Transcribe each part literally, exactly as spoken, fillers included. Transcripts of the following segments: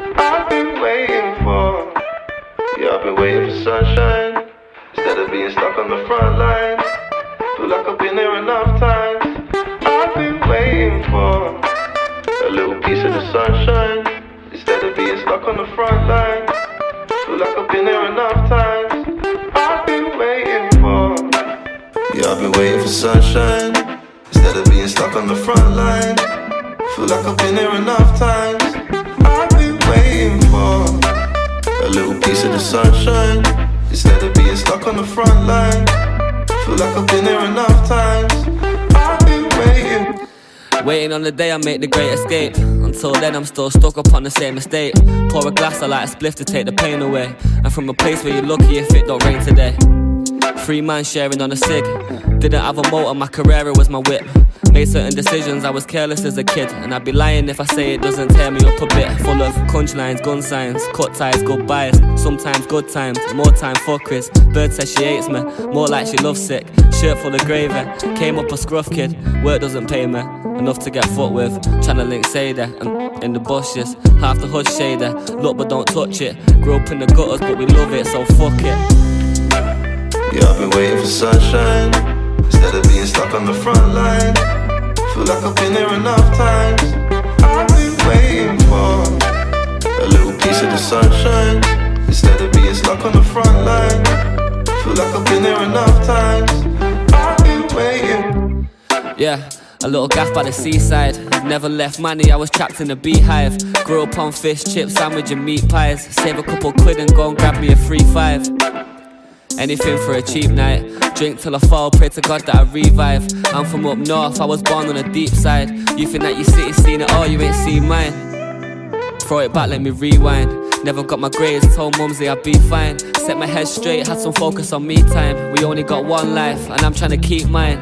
I've been waiting for. Yeah, I've been waiting for sunshine instead of being stuck on the front lines. Feel like I've been there enough times. I've been waiting for a little piece of the sunshine instead of being stuck on the front lines. Feel like I've been there enough times. I've been waiting for. Yeah, I've been waiting for sunshine instead of being stuck on the front lines. Feel like I've been there enough times. I've been waiting for a little piece of the sunshine instead of being stuck on the front line. Feel like I've been there enough times. I've been waiting. Waiting on the day I make the great escape. Until then I'm still stuck upon the same mistake. Pour a glass, I light a spliff to take the pain away. And from a place where you're lucky if it don't rain today. Three man sharing on a cig. Didn't have a motor, my Carrera was my whip. Made certain decisions, I was careless as a kid. And I'd be lying if I say it doesn't tear me up a bit. Full of crunch lines, gun signs, cut ties, goodbyes. Sometimes good times, more time for Chris. Bird says she hates me, more like she loves sick. Shirt full of gravy, came up a scruff kid. Work doesn't pay me, enough to get foot with. Tryna link Seda, and in the bushes. Half the hood shader, look but don't touch it. Grew up in the gutters but we love it, so fuck it. Yeah, I've been waiting for sunshine instead of being stuck on the front line. Feel like I've been there enough times. I've been waiting for a little piece of the sunshine instead of being stuck on the front line. Feel like I've been there enough times. I've been waiting. Yeah. A little gaff by the seaside. Never left money, I was trapped in a beehive. Grew up on fish, chips, sandwich and meat pies. Save a couple quid and go and grab me a free five. Anything for a cheap night. Drink till I fall, pray to God that I revive. I'm from up north, I was born on a deep side. You think that your city's seen it all, you ain't seen mine. Throw it back, let me rewind. Never got my grades, told mumsy I'd be fine. Set my head straight, had some focus on me time. We only got one life, and I'm trying to keep mine.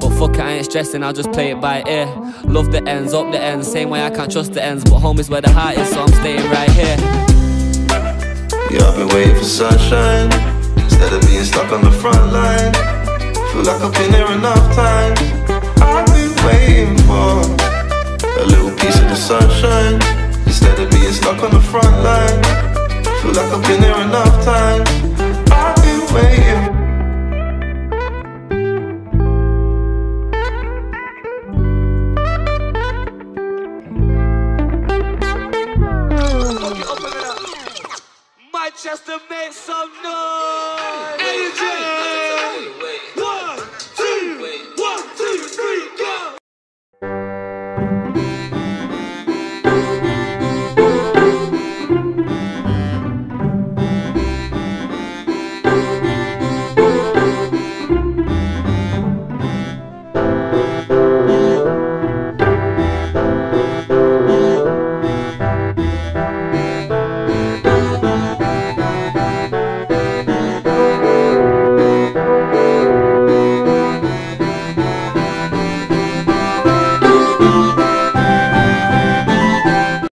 But fuck it, I ain't stressing, I'll just play it by ear. Love the ends, up the ends, same way I can't trust the ends. But home is where the heart is, so I'm staying right here. Yeah, I've been waiting for sunshine instead of being stuck on the front line. Feel like I've been there enough times. I've been waiting for a little piece of the sunshine instead of being stuck on the front line. Feel like I've been there enough times. I've been waiting.